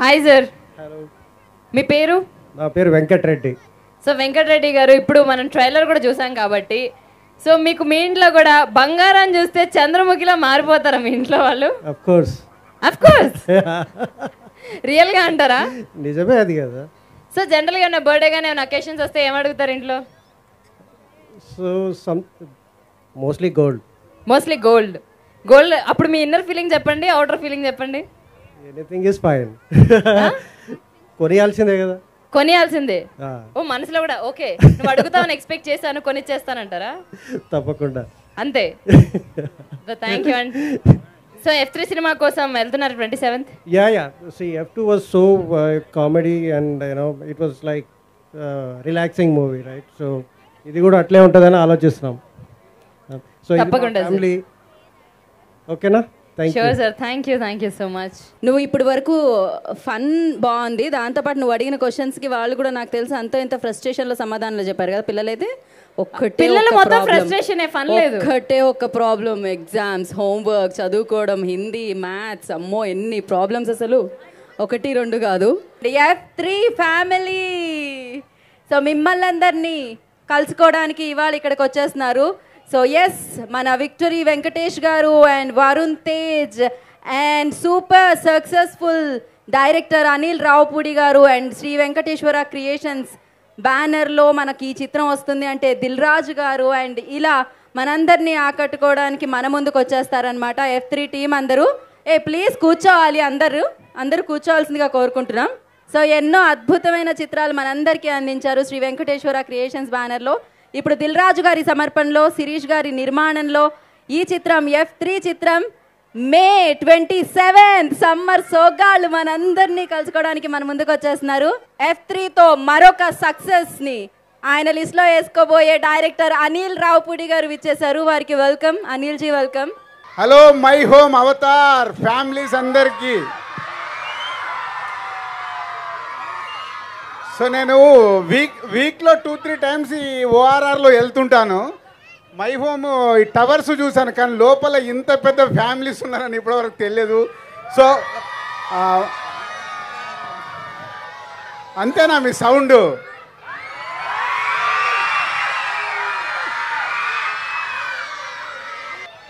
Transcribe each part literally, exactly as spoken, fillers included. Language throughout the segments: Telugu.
Hi sir. హలో. మీ పేరు? నా పేరు వెంకటరెడ్డి. సో వెంకటరెడ్డి గారు, ఇప్పుడు మనం ట్రైలర్ కూడా చూసాం కాబట్టి, సో మీకు మీ ఇంట్లో కూడా బంగారం చూస్తే చంద్రముఖిలా మారిపోతారా మీ ఇంట్లో వాళ్ళు? Of course. Of course. Real గా అంటారా? నిజమే అది కదా. సో జనరల్గా ఏమైనా బర్త్డే కానీ ఏమైనా అకేషన్స్ వస్తే ఏమడుగుతారు ఇంట్లో? So some mostly gold. Mostly gold. Gold. అప్పుడు మీ ఇన్నర్ ఫీలింగ్ చెప్పండి, అవుటర్ ఫీలింగ్ చెప్పండి. Anything is fine. కొనియాల్సిందే కదా. కొనియాల్సిందే. ఓ మనసులో కూడా ఓకే నువ్వు అడుగుతావని ఎక్స్పెక్ట్ చేశాను కొనిచ్చేస్తానంటారా? తప్పకుండా. అంతే. థ్యాంక్ యూ అండి. So F three cinema కోసం వెళ్తున్నారు twenty-seventh? Yeah, yeah. See, F two was so uh, comedy and you know it was like uh, relaxing movie, right? So ఇది కూడా అట్లే ఉంటదని ఆలోచిస్తున్నాం. సో తప్పకుండా ఫ్యామిలీ. ఓకేనా? Thank you. Sure sir. Thank you. Thank you so much. నువ్వు ఇప్పటి వరకు ఫన్ బాగుంది, దాంతోపాటు నువ్వు అడిగిన క్వశ్చన్స్కి వాళ్ళు కూడా నాకు తెలుసు అంత ఇంత ఫ్రస్ట్రేషన్లో సమాధానాలు చెప్పారు కదా. పిల్లలైతే ఒక్కటే ఒక్కటే ఒక్క ప్రాబ్లం, ఎగ్జామ్స్, హోంవర్క్, చదువుకోవడం, హిందీ, మ్యాథ్స్, అమ్మో ఎన్ని ప్రాబ్లమ్స్ అసలు, ఒకటి రెండు కాదు. ఎఫ్ త్రీ ఫ్యామిలీ, సో మిమ్మల్ని అందరినీ కలుసుకోవడానికి ఇవాళ ఇక్కడికి వచ్చేస్తున్నారు. సో ఎస్, మన విక్టరీ వెంకటేష్ గారు and Varun Tej and super successful director Anil Ravipudi గారు అండ్ శ్రీ వెంకటేశ్వర క్రియేషన్స్ బ్యానర్లో మనకి ఈ చిత్రం వస్తుంది అంటే దిల్ రాజు గారు అండ్ ఇలా మనందరినీ ఆకట్టుకోవడానికి మన ముందుకు వచ్చేస్తారనమాట. ఎఫ్ త్రీ టీం అందరూ ఏ ప్లీజ్ కూర్చోవాలి, అందరూ అందరూ కూర్చోవాల్సిందిగా కోరుకుంటున్నాం. సో ఎన్నో అద్భుతమైన చిత్రాలు మనందరికీ అందించారు శ్రీ వెంకటేశ్వర క్రియేషన్స్ బ్యానర్లో. ఇప్పుడు దిల్ రాజు గారి సమర్పణలో, శిరీష్ గారి నిర్మాణంలో ఈ చిత్రం ఎఫ్ త్రీ చిత్రం మే ట్వంటీ సెవెంత్ సమ్మర్ సోగాళ్ళు మనందరినీ కలుసుకోవడానికి మన ముందుకు వచ్చేస్తున్నారు. ఎఫ్ త్రీతో మరొక సక్సెస్ ని ఆయన లిస్ట్ లో వేసుకోబోయే డైరెక్టర్ అనిల్ రావుపూడి గారు విచ్చేశారు. వారికి welcome. Anil ji welcome. Hello my home Avatar families అందరికీ. సో నేను వీక్ వీక్లో టూ త్రీ టైమ్స్ ఈ ఓఆర్ఆర్లో వెళ్తుంటాను. మై హోమ్ ఈ టవర్స్ చూశాను, కానీ లోపల ఇంత పెద్ద ఫ్యామిలీస్ ఉన్నారని ఇప్పటివరకు తెలియదు. సో అంతేనా మీ సౌండ్?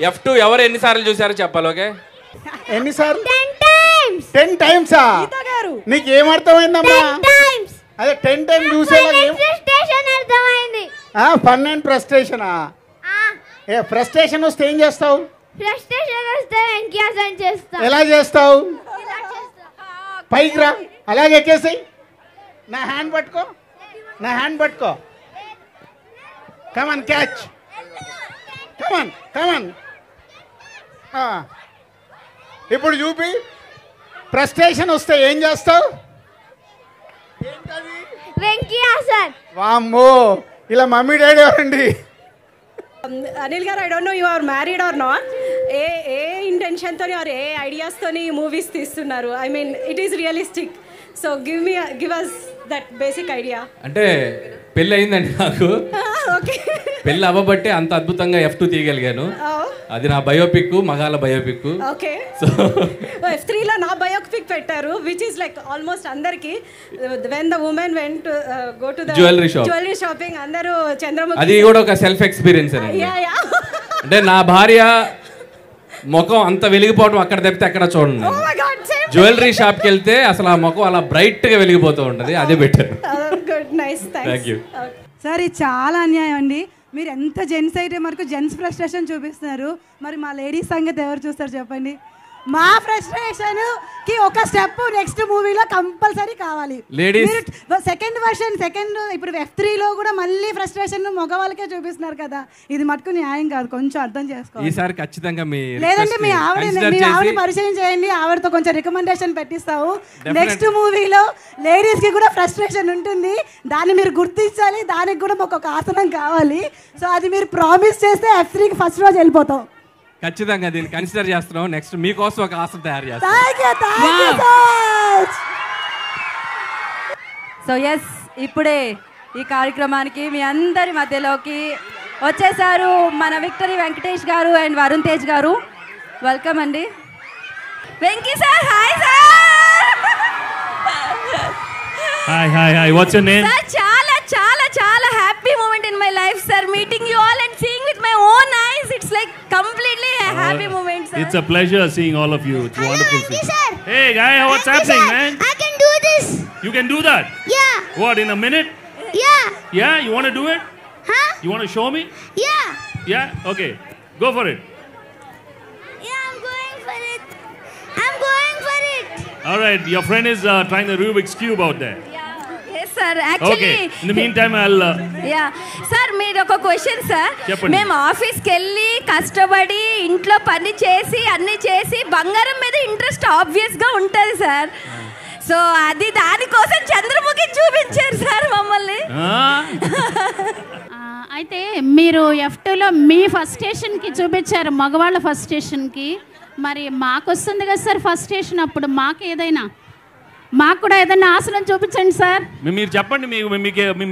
ఎఫ్ టూ ఎవరు ఎన్నిసార్లు చూసారో చెప్పాలి. ఓకే ఎన్నిసార్లు? టెన్ టైమ్సా? నీకు ఏం అర్థమైందమ్మా? అదే టెన్ టైమ్ చూసేలా ఫన్ అండ్ ఫ్రస్ట్రేషనా? ఏ ఫ్రస్ట్రేషన్ వస్తే ఏం చేస్తావు? ఫ్రస్ట్రేషన్ వస్తే ఎంక్యాసం చేస్తావు. ఎలా చేస్తావు? పైకి రా, అలాగే చేసి నా హ్యాండ్ పట్టుకో, నా హ్యాండ్ పట్టుకో. Come on catch, come on come on. ఇప్పుడు చూపి, ఫ్రస్ట్రేషన్ వస్తే ఏం చేస్తావు? వామ్మో, ఇలా మమ్మీ డాడీ అండి. అనిల్ గారు, I don't know you are married or not. ఏ ఏ ఇంటెన్షన్తోని ఆర్ ఏ ఐడియాస్తోని మూవీస్ తీస్తున్నారు? I mean it is realistic, so give me give us that basic idea. అంటే పెళ్ళి అయిందండి నాకు. ఓకే. పెళ్ళి అవ్వబట్టే అంత అద్భుతంగా ఎఫ్ టూ తీయగలిగాను. అది నా బయోపిక్, మగాల బయోపిక్. ఓకే. సో ఎఫ్ త్రీలో నా బయోపిక్ పెట్టారు, విచ్ ఈస్ లైక్ ఆల్మోస్ట్ అందరికి when the women went go to the jewellery shop, jewellery shopping అందరూ చంద్రముఖి. అది కూడా ఒక సెల్ఫ్ ఎక్స్పీరియన్స్ అండి. అంటే నా భార్య ముఖం అంత వెలిగిపోవడం అక్కడ తప్పితే అక్కడ చూడండి. జ్యువెలరీ షాప్కి వెళ్తే అసలు ఆ ముఖం అలా బ్రైట్గా వెలిగిపోతూ ఉంటుంది. అదే better. Good, nice, thank you sir. ఇది చాలా అన్యాయం అండి. మీరు ఎంత జెంట్స్ అయితే మనకు జెంట్స్ ఫ్రస్ట్రేషన్ చూపిస్తున్నారు, మరి మా లేడీస్ సంగతి ఎవరు చూస్తారు చెప్పండి? మా ఫ్రస్ట్రేషన్ కి ఒక స్టెప్ నెక్స్ట్ మూవీలో కంపల్సరీ కావాలి. సెకండ్ వర్షన్, సెకండ్ ఇప్పుడు ఎఫ్ త్రీలో కూడా మళ్ళీ ఫ్రస్ట్రేషన్ మగవాళ్ళకే చూపిస్తున్నారు కదా, ఇది మటుకు న్యాయం కాదు, కొంచెం అర్థం చేసుకోవాలి. లేదంటే మీ ఆవిడ మీ ఆవిడ పరిచయం చేయండి, ఆవిడతో కొంచెం రికమెండేషన్ పెట్టిస్తావు. నెక్స్ట్ మూవీలో లేడీస్ కి కూడా ఫ్రస్ట్రేషన్ ఉంటుంది, దాన్ని మీరు గుర్తించాలి, దానికి కూడా మాకు ఒక ఆసనం కావాలి. సో అది మీరు ప్రామిస్ చేస్తే ఎఫ్ త్రీకి ఫస్ట్ రోజు వెళ్ళిపోతాం. ఖచ్చితంగా దీన్ని కన్సిడర్ చేస్తున్నాం. నెక్స్ట్ మీకోసం ఒక ఆశ తయారు చేస్తాం. సో ఎస్, ఇప్పుడే ఈ కార్యక్రమానికి మీ అందరి మధ్యలోకి వచ్చేసారు మన విక్టరీ వెంకటేష్ గారు అండ్ వరుణ్ తేజ్ గారు. వెల్కమ్ అండి. Venky sir, hi sir. Hi, hi, hi. What's your name? Sir, chala, chala, chala happy moment in my life, sir. Meeting you all and seeing with my own eyes. It's like completely a happy uh, moment, sir. It's a pleasure seeing all of you. It's Hello, wonderful. Andy, sir. Hey, guy, what's Andy, happening, sir? Man? I can do this. You can do that? Yeah. What, in a minute? Yeah. Yeah? You want to do it? Huh? You want to show me? Yeah. Yeah? Okay. Go for it. Yeah, I'm going for it. I'm going for it. All right. Your friend is uh, trying the Rubik's Cube out there. Yeah. Yes, sir. Actually. Okay. In the meantime, I'll... Uh... Yeah. Sir, I have a question, sir. Cheppandi. I am office, kelli, customary, intlo pani chesi, anni chesi, bangaram meda interest obvious ga untadi, sir. So, adi dani kosam Chandramukhi chupincharu, sir, mammalni. Ah. అయితే మీరు ఎఫ్టూలో మీ ఫస్ట్ స్టేషన్కి చూపించారు మగవాళ్ళ ఫస్ట్ స్టేషన్కి, మరి మాకు వస్తుంది కదా సార్ ఫస్ట్ స్టేషన్, అప్పుడు మాకు ఏదైనా మాకు కూడా ఏదైనా ఆసనం చూపించండి సార్. మీరు చెప్పండి,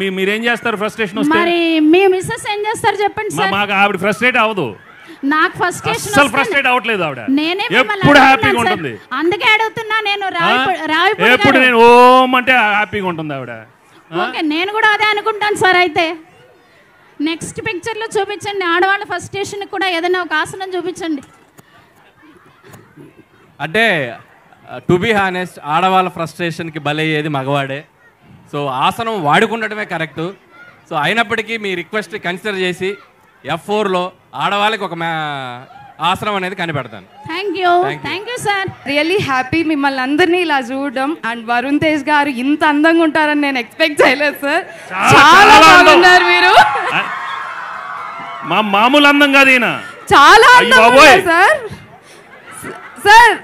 మీకు మీరేం చేస్తారు ఫస్ట్ స్టేషన్ వస్తే? మరి మీ మిస్సెస్ ఏం చేస్తారు చెప్పండి సార్? మాకు ఆవిడ ఫ్రస్ట్రేట్ అవ్వదు, నాకు ఫస్ట్ స్టేషన్ ఫ్రస్ట్రేట్ అవ్వట్లేదు ఆవిడ, నేనే ఎప్పుడు హ్యాపీగా ఉంటుంది, అందుకే అడుగుతున్నా నేను. రావిపూడి ఎప్పుడు నేను ఓం అంటే హ్యాపీగా ఉంటుంది ఆవిడ. ఓకే, నేను కూడా అదే అనుకుంటాను సార్. అయితే నెక్స్ట్ పిక్చర్లో చూపించండి, ఆడవాళ్ళ ఫస్ట్ స్టేషన్ కూడా ఏదైనా ఒక ఆసనం చూపించండి. అంటే టు బీ హానెస్ట్, ఆడవాళ్ళ ఫ్రస్ట్రేషన్కి బలయ్యేది మగవాడే, సో ఆసనం వాడుకుండటమే కరెక్టు. సో అయినప్పటికీ మీ రిక్వెస్ట్ కన్సిడర్ చేసి ఎఫ్ ఫోర్లో ఆడవాళ్ళకి ఒక ఆసనం అనేది కనిపెడతాను. Thank you, thank you sir. Really happy మిమ్మల్ని అందరినీ ఇలా చూడడం. అండ్ వరుణ్ తేజ్ గారు ఇంత అందంగా ఉంటారని నేను ఎక్స్పెక్ట్ చేయలేదు సార్. చాలా బాగున్నారు మీరు, మా మామూలు అందం కాదు, చాలా అందంగా sir. Sir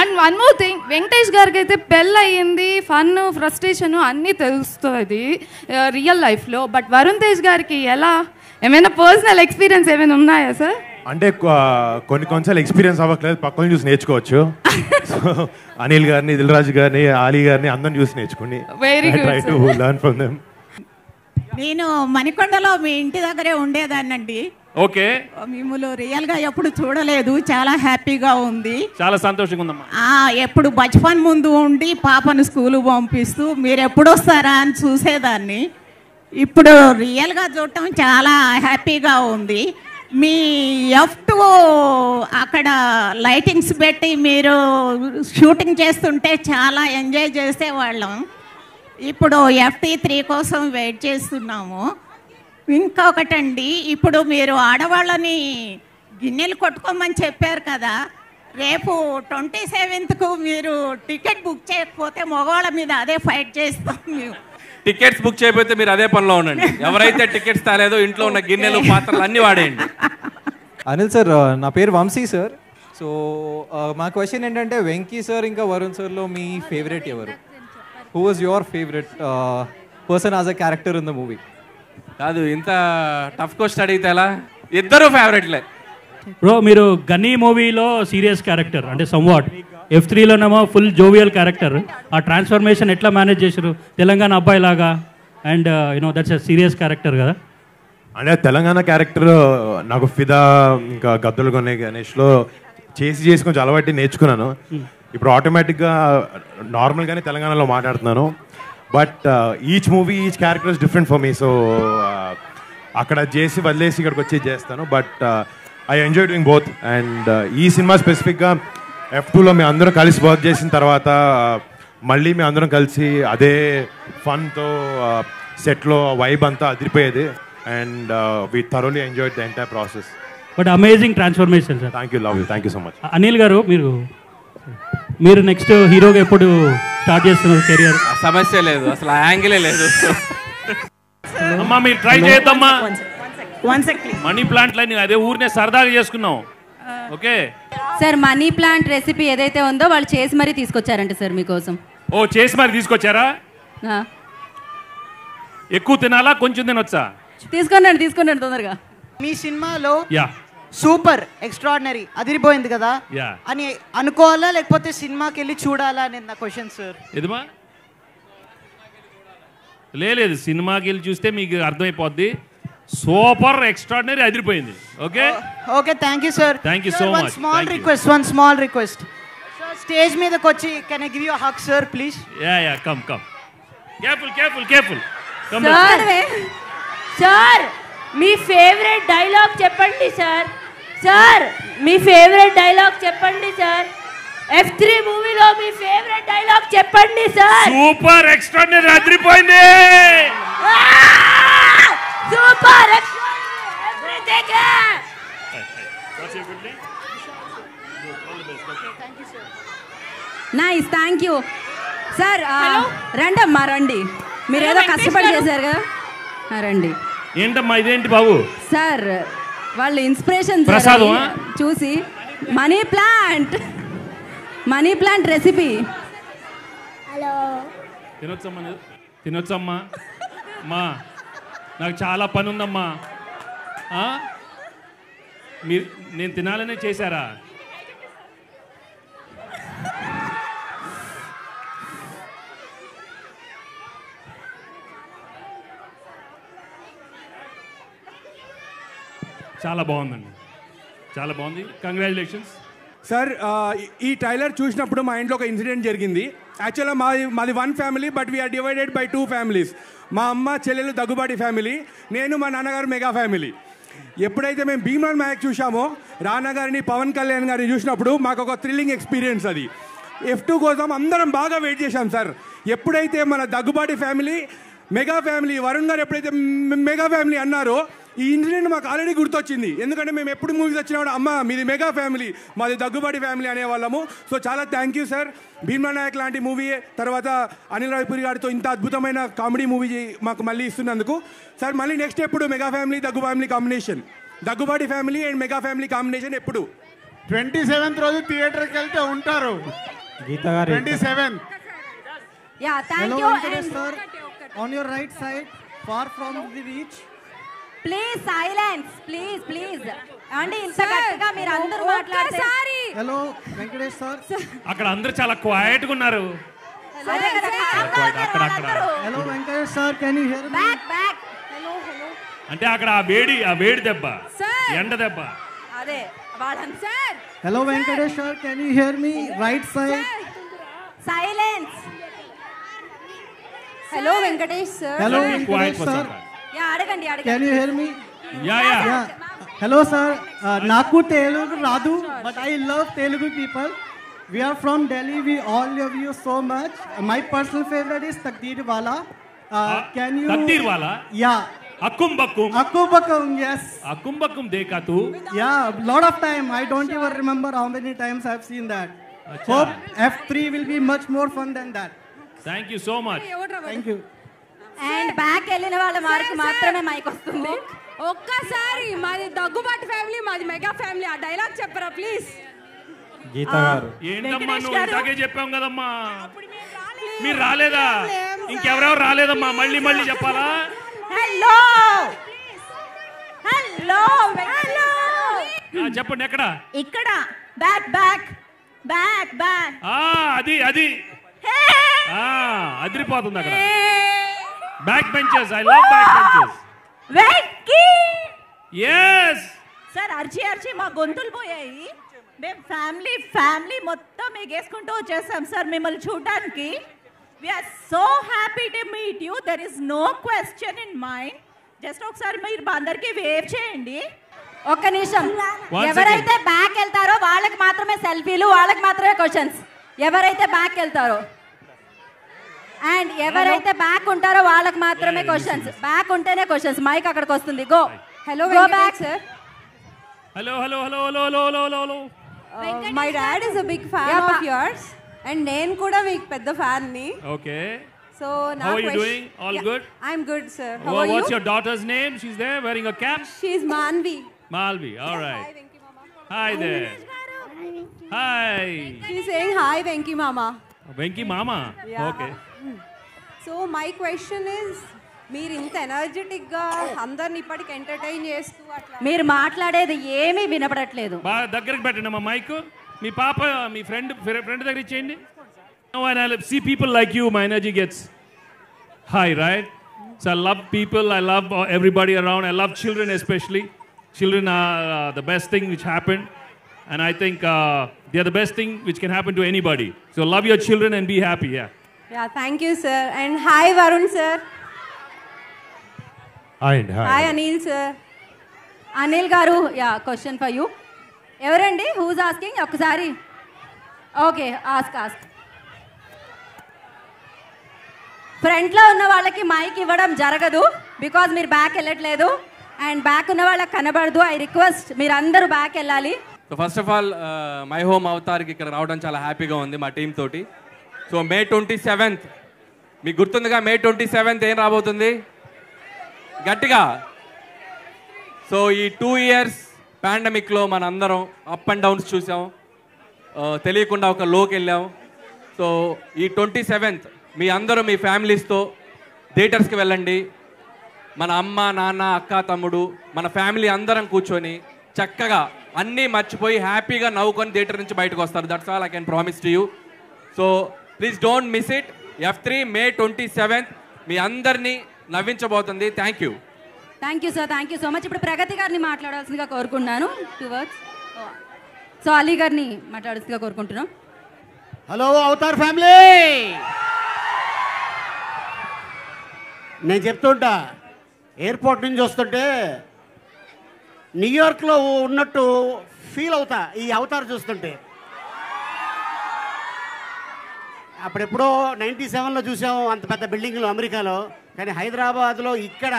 and one more thing, Venkatesh గారికి అయితే పెళ్ళి అయ్యింది, ఫన్, ఫ్రస్ట్రేషన్ అన్నీ తెలుస్తుంది రియల్ లైఫ్లో. బట్ వరుణ్ తేజ్ గారికి ఎలా, ఏమైనా పర్సనల్ ఎక్స్పీరియన్స్ ఏమైనా ఉన్నాయా సార్? అంటే కొన్ని కొన్నిసార్లు ఎక్స్పీరియన్స్ అవ్వట్లేదు, పక్కన చూసి నేర్చుకోవచ్చు. సో అనిల్ గారిని, దిల్ రాజు గారిని, ఆలీ గారిని అందరిని చూసి నేర్చుకుని try to learn from them. నేను మణికొండలో మీ ఇంటి దగ్గరే ఉండేదాన్నండి. ఓకే, మిమ్మల్ని రియల్ గా ఎప్పుడు చూడలేదు, చాలా హ్యాపీగా ఉంది, చాలా సంతోషంగా ఉందమ్మా. ఎప్పుడు బచ్పన్ ముందు ఉండి పాపను స్కూల్ పంపిస్తూ మీరు ఎప్పుడు వస్తారా అని చూసేదాన్ని, ఇప్పుడు రియల్ గా చూడటం చాలా హ్యాపీగా ఉంది. మీ ఎఫ్ టూ అక్కడ లైటింగ్స్ పెట్టి మీరు షూటింగ్ చేస్తుంటే చాలా ఎంజాయ్ చేసేవాళ్ళం, ఇప్పుడు ఎఫ్ త్రీ కోసం వెయిట్ చేస్తున్నాము. ఇంకొకటండి, ఇప్పుడు మీరు ఆడవాళ్ళని గిన్నెలు కొట్టుకోమని చెప్పారు కదా, రేపు ట్వంటీ సెవెంత్కు మీరు టికెట్ బుక్ చేయకపోతే మగవాళ్ళ మీద అదే ఫైట్ చేస్తాం మేము. టికెట్స్ బుక్ చేయకపోతే మీరు అదే పనిలో ఉండండి, ఎవరైతే టికెట్స్ తాలేదో ఇంట్లో ఉన్న గిన్నెలు, పాత్రలు అన్నీ వాడేయండి. అనిల్ సార్, నా పేరు వంశీ సార్. సో మా క్వశ్చన్ ఏంటంటే, వెంకీ సార్ ఇంకా వరుణ్ సార్లో మీ ఫేవరెట్ ఎవరు? Who was your favourite person as a character in the movie? కాదు, ఇంత టఫ్ క్వశ్చన్ అడిగితే ఎలా? ఇద్దరు ఫేవరెట్లే బ్రో. మీరు గన్నీ మూవీలో సీరియస్ క్యారెక్టర్, అంటే సమ్వాట్ ఎఫ్ త్రీలోనేమో ఫుల్ జోవియల్ క్యారెక్టర్, ఆ ట్రాన్స్ఫర్మేషన్ ఎట్లా మేనేజ్ చేశారు? తెలంగాణ అబ్బాయి లాగా, and you know that's a serious character కదా. అంటే తెలంగాణ క్యారెక్టర్ నాకు ఫిదా, ఇంకా గద్దలు కొనే గణేష్లో చేసి చేసి కొంచెం అలవాటు నేర్చుకున్నాను. ఇప్పుడు ఆటోమేటిక్గా నార్మల్గానే తెలంగాణలో మాట్లాడుతున్నాను. But each movie each character is different for me. So అక్కడ చేసి వదిలేసి ఇక్కడికి వచ్చి చేస్తాను. But I enjoy doing both. And ఈ సినిమా స్పెసిఫిక్గా ఎఫ్ టూలో మేము అందరం కలిసి వర్క్ చేసిన తర్వాత మళ్ళీ మేము అందరం కలిసి అదే ఫన్తో సెట్లో వైబ్ అంతా అదిరిపోయేది. And we thoroughly enjoyed the entire process. But amazing transformation sir. Thank you, love you, thank you so much. Anil గారు, మీరు మీరు నెక్స్ట్ హీరోగా ఎప్పుడు స్టార్ట్ చేస్తున్నారు కెరియర్? సమస్య లేదు, అసలు యాంగిలే లేదు. అమ్మా మీరు ట్రై చేయొద్దమ్మా, మనీ ప్లాంట్ లైన్ అదే ఊరినే సరదాగా చేసుకున్నాం. Okay sir, money plant recipe ఏదైతే ఉందో వాళ్ళు చేసి మరీ తీసుకొచ్చారంట సార్ మీకోసం. ఓ, చేసి మరీ తీసుకొచ్చారా? ఎక్కువ తినాలా, కొంచెం తినొచ్చా? తీసుకున్నాను, తీసుకున్నాను తొందరగా. మీ సినిమాలో సూపర్ ఎక్స్ట్రాడినరీ అదిరిపోయింది కదా అని అనుకోవాలా, లేకపోతే సినిమాకి వెళ్ళి చూడాలా అనేది నా క్వశ్చన్ సార్. ఏదమ్మా? లేదు, సినిమాకి వెళ్ళి చూస్తే మీకు అర్థమైపోద్ది. సూపర్ ఎక్స్ట్రాడినరీ అదిరిపోయింది. Okay, okay, thank you sir, thank you so much. Small request, one small request. Stage మీదకి వచ్చి can I give you a hug sir please? Ya ya, come come. Careful, careful, careful. Come sir, on. Sir, my favorite dialogue cheppandi, sir. Sir, my favorite dialogue cheppandi, sir. F three movie lo my favorite dialogue cheppandi, sir. Super extraordinary adripoyindi. Ah! Super extraordinary everything. What's your good name? All the best. Thank you, sir. Nice, thank you. Sir, randamma randi. Meeru edo kashtaparu chesaru kada randi. Entamma identi babu? Sir, vallu inspiration prasadam chusi money plant money plant recipe. Hello. Tinochamma tinochamma amma naaku chaala pani undamma. Ha? Meeru nenu tinalane chesara? చాలా బాగుందండి, చాలా బాగుంది. Congratulations sir. ఈ ట్రైలర్ చూసినప్పుడు మా ఇంట్లో ఒక ఇన్సిడెంట్ జరిగింది. యాక్చువల్గా మాది మాది one family, but we are divided by two families. మా అమ్మ చెల్లెలు దగ్గుబాటి ఫ్యామిలీ, నేను మా నాన్నగారు మెగా ఫ్యామిలీ. ఎప్పుడైతే మేము భీమ్రాన్ మ్యాక్ చూసామో, రానా గారిని పవన్ కళ్యాణ్ గారిని చూసినప్పుడు మాకు ఒక థ్రిల్లింగ్ ఎక్స్పీరియన్స్. అది ఎఫ్ టూ కోసం అందరం బాగా వెయిట్ చేశాం సార్. ఎప్పుడైతే మన Daggubati family mega family, Varun గారు ఎప్పుడైతే మెగా ఫ్యామిలీ అన్నారో, ఈ ఇన్సిడెంట్ మాకు ఆల్రెడీ గుర్తొచ్చింది. ఎందుకంటే మేము ఎప్పుడు మూవీస్ వచ్చినా కూడా అమ్మ మీది మెగా ఫ్యామిలీ, మాది దగ్గుబాటి ఫ్యామిలీ అనేవాళ్ళము. సో చాలా thank you sir. Bheemla Nayak లాంటి మూవీ, తర్వాత అనిల్ రావిపూడి గారితో ఇంత అద్భుతమైన కామెడీ మూవీ మాకు మళ్ళీ ఇస్తున్నందుకు సార్. మళ్ళీ నెక్స్ట్ ఎప్పుడు మెగా ఫ్యామిలీ దగ్గు family combination, Daggubati family and mega family combination ఎప్పుడు? ట్వంటీ సెవెంత్ రోజు థియేటర్కి వెళ్తే ఉంటారు. Please silence, please, please. And inta kattga meer andaru maatladte. Hello Venkatesh sir. Akkada andaru chaala quiet ga unnaru. Hello Venkatesh sir, can you hear me? Back back. Hello hello. Ante akkada aa vedi aa vedi debba. Enda debba. Ade vaalan sir. Hello Venkatesh sir, can you hear me? Right side. Silence. Hello Venkatesh sir. Hello quiet sir. Yeah, adagandi, adagandi. Can you hear me? Yeah, yeah. yeah. Hello, sir. Uh, Naku Telugu Radu, but I love Telugu people. We are from Delhi. We all love you so much. Uh, my personal favorite is Takdir Wala. Uh, uh, can you? Takdir Wala. Yeah. Akum Bakum. Akum Bakum. Yes. Akum Bakum dekha tu. Yeah, lot of time. I don't even remember how many times I have seen that. Achha. Hope F three will be much more fun than that. Thank you so much. Thank you. And back వెళ్ళిన వాళ్ళ మార్కు మాత్రమే మైక్ వస్తుంది. ఒక్కసారి మాది దగ్గుబాటి ఫ్యామిలీ, మాది మెగా ఫ్యామిలీ ఆ డైలాగ్ చెప్పరా ప్లీజ్. గీత గారు ఏంటమ్మా నువ్వు ఇంతకే చెప్పాం కదమ్మా, మీరు రాలేదా? ఇంకెవరెవరు రాలేదమ్మా? మళ్ళీ మళ్ళీ చెప్పాలా? హలో హలో హలో చెప్పండి. ఎక్కడ? ఇక్కడ బ్యాక్ బ్యాక్ బ్యాక్ బ్యాక్. అది అది అదిరిపోతుంది అక్కడ. Back benches, I love back benches. Venky. Yes. Sir, archi archi ma gontul boyayi. Me family family mottam egeskunto chesam sir mimal chudaniki. We are so happy to meet you. There is no question in mind. Just ok sir meer bandarki wave cheyandi. Okka nisham. Evaraithe back eltaro vallaki maatrame selfie lu, vallaki maatrame questions. Evaraithe back eltaro and ఎవరైతే బ్యాక్ ఉంటారో వాళ్ళకి మాత్రమే క్వశ్చన్స్. బ్యాక్ ఉంటేనే క్వశ్చన్స్. మైక్ అక్కడికి వస్తుంది. Go. Hello go back sir. Hello hello hello hello hello hello hello. My dad is a big fan of yours and నేను కూడా మీకు పెద్ద ఫ్యాన్ ని. Okay. So now how are you doing? All good? I am good sir. How are you? What's your daughter's name? She is there wearing a cap. She is Malvi. Malvi. All right. Hi Venky మామా. Hi there. Hi. She is saying hi Venky మామా. వెంకీ మామా. Okay. So my question is, మీరు ఇంత ఎనర్జెటిక్గా అందరిని ఇప్పటికి ఎంటర్టైన్ చేస్తూ అట్లా మీరు మాట్లాడేది ఏమీ వినపడట్లేదు. బాగా దగ్గరికి పెట్టండి అమ్మా మైక్. మీ పాప మీ ఫ్రెండ్ ఫ్రెండ్ దగ్గర ఇచ్చేయండి. See people like you my energy gets high right. So I love people, I love everybody around, I love children especially. Children are the best thing which happen and I think uh, they are the best thing which can happen to anybody. So love your children and be happy. Yeah. Yeah, thank you, sir. And hi, Varun, sir. And hi. Hi, Anil, sir. Anil Garu, yeah, question for you. Everandi, who's asking? Okkasari. Okay, ask, ask. Front lo unna vallaki mic ivvadam jaragadu because meer back ellatledu and back unna vallaki kanabaddu. I request meer andaru back ellali. So first of all, uh, my home avatar ki ikkada raavadam chaala happy ga undi ma team toti. So May twenty-seventh, meeku gurtundaga May twenty-seventh em raabotundi gattiga. So ee two years pandemic lo manandaram up and downs chusam, teliyakunda oka loke ellam. So ee twenty-seventh మీ అందరూ మీ ఫ్యామిలీస్తో థియేటర్స్కి వెళ్ళండి. మన అమ్మ, నాన్న, అక్క, తమ్ముడు, మన ఫ్యామిలీ అందరం కూర్చొని చక్కగా అన్నీ మర్చిపోయి హ్యాపీగా నవ్వుకొని థియేటర్ నుంచి బయటకు వస్తారు. That's all I can promise to you. So please don't miss it. F three May twenty seventh మీ అందరినీ నవ్వించబోతుంది. Thank you. Thank you sir, thank you so much. ఇప్పుడు ప్రగతి గారిని మాట్లాడాల్సిందిగా కోరుకుంటున్నాను. Two words. సో అలీ గారిని మాట్లాడాల్సిందిగా కోరుకుంటున్నాం. Hello avatar family. నేను చెప్తుంటా, ఎయిర్పోర్ట్ నుంచి వస్తుంటే న్యూయార్క్లో ఉన్నట్టు ఫీల్ అవుతా ఈ అవతార్ చూస్తుంటే. అప్పుడెప్పుడో నైంటీ సెవెన్లో చూసాము అంత పెద్ద బిల్డింగ్లు అమెరికాలో, కానీ హైదరాబాద్లో ఇక్కడ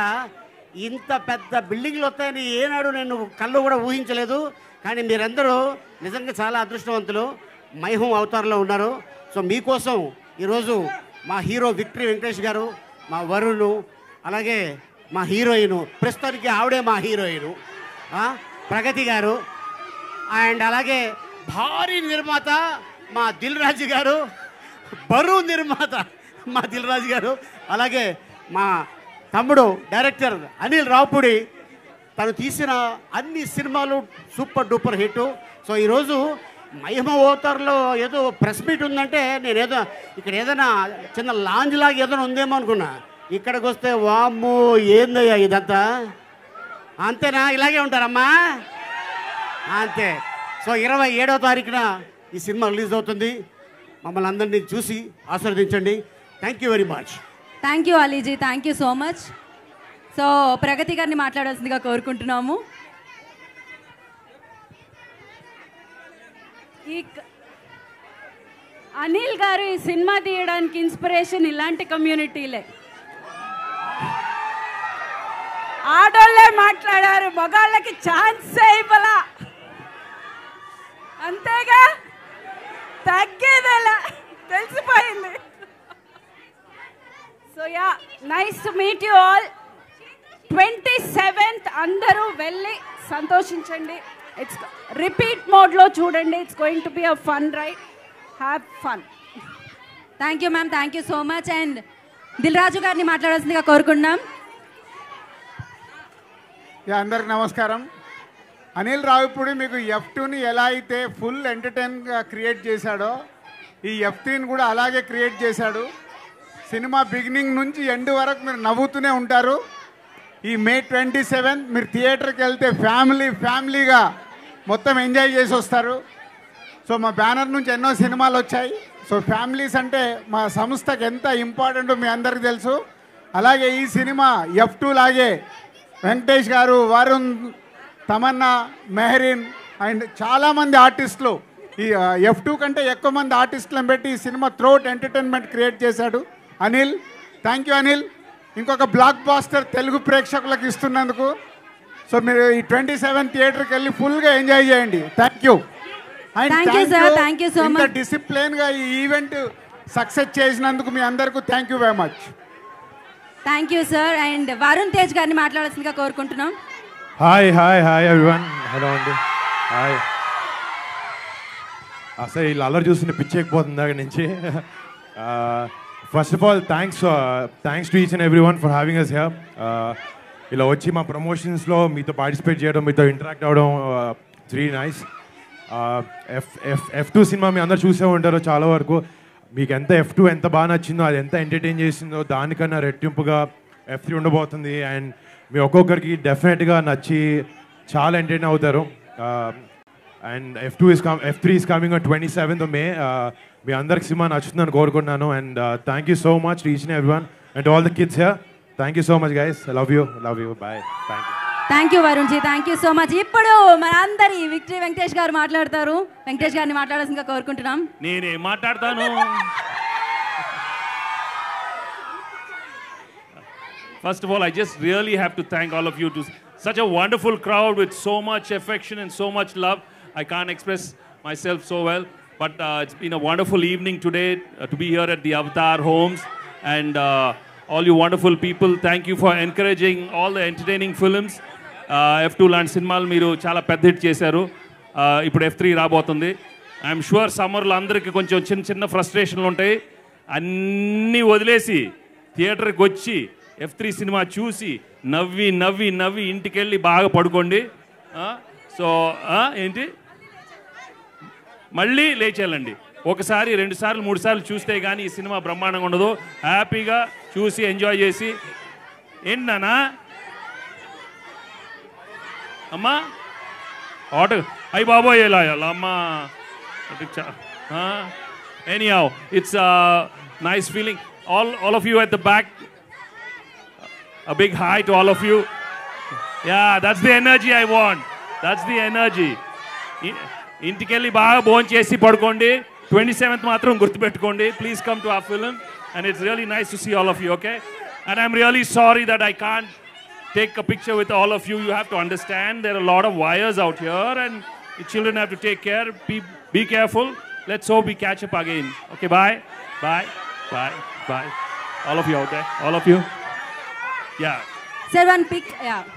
ఇంత పెద్ద బిల్డింగ్లు వస్తాయని ఏనాడు నేను కళ్ళు కూడా ఊహించలేదు. కానీ మీరందరూ నిజంగా చాలా అదృష్టవంతులు, మై హోమ్ అవతార్లో ఉన్నారు. సో మీకోసం ఈరోజు మా హీరో విక్టరీ వెంకటేష్ గారు, మా వరుణు, అలాగే మా హీరోయిన్, ప్రస్తుతానికి ఆవిడే మా హీరోయిన్ ప్రగతి గారు, అండ్ అలాగే భారీ నిర్మాత మా దిల్ రాజు గారు, బరువు నిర్మాత మా దిల్ రాజు గారు, అలాగే మా తమ్ముడు డైరెక్టర్ అనిల్ రావిపూడి. తను తీసిన అన్ని సినిమాలు సూపర్ డూపర్ హిట్. సో ఈరోజు మహిమ ఓతర్లో ఏదో ప్రెస్ మీట్ ఉందంటే నేనేదో ఇక్కడ ఏదైనా చిన్న లాంజ్ లాగా ఏదైనా ఉందేమో అనుకున్నా. ఇక్కడికి వస్తే వామ్మో ఏందయ్యా ఇదంతా, అంతేనా ఇలాగే ఉంటారమ్మా అంతే. సో ఇరవై ఏడవ తారీఖున ఈ సినిమా రిలీజ్ అవుతుంది. మమ్మల్ని అందరినీ చూసి ఆశీర్వదించండి. Thank you very much. Thank you Ali ji, thank you so much. So Pragathi గారిని మాట్లాడాల్సిందిగా కోరుకుంటున్నాము. ఈ అనిల్ గారు ఈ సినిమా తీయడానికి ఇన్స్పిరేషన్ ఇలాంటి కమ్యూనిటీలే. ఆడోళ్ళే మాట్లాడారు, మగాళ్ళకి ఛాన్సే ఇవ్వలా, అంతేగా తగ్గేదేలా తెలిసిపోయింది. So yeah, nice to meet you all. Twenty seventh అందరూ వెళ్ళి సంతోషించండి. It's repeat mode lo chudandi. It's going to be a fun ride. Have fun. Thank you ma'am, thank you so much. And Dil Raju garni maatladalsindiga korukunnam. Ya andariki namaskaram. Anil Ravipudi meeku F two ni ela aithe full entertainment ga create chesado, ee F three ni kuda alage create chesadu. Cinema beginning nunchi end varaku meer navvutune untaru. ee May twenty seven meer theater ki velte family family ga మొత్తం ఎంజాయ్ చేసి వస్తారు. సో మా బ్యానర్ నుంచి ఎన్నో సినిమాలు వచ్చాయి. సో ఫ్యామిలీస్ అంటే మా సంస్థకు ఎంత ఇంపార్టెంట్ మీ అందరికీ తెలుసు. అలాగే ఈ సినిమా ఎఫ్ టూ లాగే వెంకటేష్ గారు, వరుణ్, తమన్నా, మెహరీన్ అండ్ చాలామంది ఆర్టిస్టులు, ఈ ఎఫ్ టూ కంటే ఎక్కువ మంది ఆర్టిస్టులను పెట్టి ఈ సినిమా త్రోట్ ఎంటర్టైన్మెంట్ క్రియేట్ చేశాడు అనిల్. థ్యాంక్ యూ అనిల్, ఇంకొక బ్లాక్ బాస్టర్ తెలుగు ప్రేక్షకులకు ఇస్తున్నందుకు. సో మీరు ఈ ట్వంటీ సెవెన్ థియేటర్కి వెళ్ళి ఫుల్గా ఎంజాయ్ చేయండి. Thank you. అండ్ డిసిప్లిన్గా ఈ ఈవెంట్ సక్సెస్ చేసినందుకు మీ అందరికీ thank you very much. Thank you sir. And Varun Tej గారిని మాట్లాడాల్సిందిగా కోరుకుంటున్నాం. Hi hi hi everyone. Hello అండి, హాయ్. అసలు వీళ్ళు అల్లరి చూసి పిచ్చేకిపోతుంది దగ్గర నుంచి. First of all thanks thanks to each and everyone for having us here. ఇలా వచ్చి మా ప్రమోషన్స్లో మీతో పార్టిసిపేట్ చేయడం, మీతో ఇంటరాక్ట్ అవ్వడం it's really nice. F F F two cinema మీ అందరు చూసే ఉంటారు చాలా వరకు. మీకు ఎంత ఎఫ్ టూ ఎంత బాగా నచ్చిందో, అది ఎంత ఎంటర్టైన్ చేసిందో, దానికన్నా రెట్టింపుగా ఎఫ్ త్రీ ఉండబోతుంది. అండ్ మీ ఒక్కొక్కరికి డెఫినెట్గా నచ్చి చాలా ఎంటర్టైన్ అవుతారు. And F two is come F three is coming on twenty seventh May. మీ అందరికి సినిమా నచ్చుతుందని కోరుకుంటున్నాను. And thank you so much to each and everyone and all the kids here. Thank you so much guys. Love you love you bye. Thank you. Thank you Varun ji. Thank you so much. ఇప్పుడు మన అందరి విక్టరీ వెంకటేష్ గారు మాట్లాడతారు. వెంకటేష్ గారిని మాట్లాడాల్సిందిగా కోరుకుంటున్నాం. నేనే మాట్లాడతాను. First of all, I just really have to thank all of you to such a wonderful crowd with so much affection and so much love. I can't express myself so well, but uh, it's been a wonderful evening today uh, to be here at the Avatar Homes, and uh, all you wonderful people, thank you for encouraging all the entertaining films. Uh, F two land cinemalu meeru chala pedda hit chesaru. Ippudu F three raabotundi. I am sure summer lo andariki koncham chinna chinna frustration lu untayi. Anni odilesi theater ki vachi F three cinema చూసి నవ్వి నవ్వి నవ్వి ఇంటికి వెళ్ళి బాగా పడుకోండి. సో ఏంటి మళ్ళీ లేచేయాలండి. ఒకసారి రెండు సార్లు మూడు సార్లు చూస్తే కానీ ఈ సినిమా బ్రహ్మాండంగా ఉండదు. హ్యాపీగా చూసి ఎంజాయ్ చేసి ఏంటి నాన్న అమ్మా ఆటో అయ్యి బాబోయ్ ఎలా అమ్మా anyhow it's nice feeling. All all of you at the back. A big hi to all of you. Yeah, that's the energy I want. That's the energy. Intikeli baga bon chesi padukondi. twenty-seventh matram gurtu pettukondi. Please come to our film, and it's really nice to see all of you, okay? And I'm really sorry that I can't take a picture with all of you. You have to understand there are a lot of wires out here, and the children have to take care. Be, be careful. Let's hope we catch up again. Okay, bye. Bye. Bye. Bye. All of you out there. All of you. Yeah. Seven pick. Yeah.